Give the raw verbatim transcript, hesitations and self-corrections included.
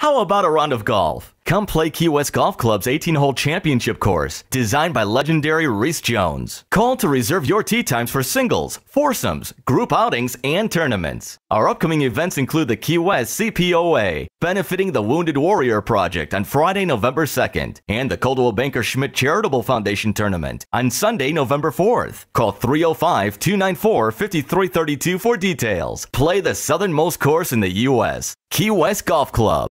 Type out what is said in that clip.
How about a round of golf? Come play Key West Golf Club's eighteen hole championship course, designed by legendary Rees Jones. Call to reserve your tee times for singles, foursomes, group outings, and tournaments. Our upcoming events include the Key West C P O A, benefiting the Wounded Warrior Project on Friday, November second, and the Coldwell Banker Schmidt Charitable Foundation Tournament on Sunday, November fourth. Call three oh five, two nine four, five three three two for details. Play the southernmost course in the U S Key West Golf Club.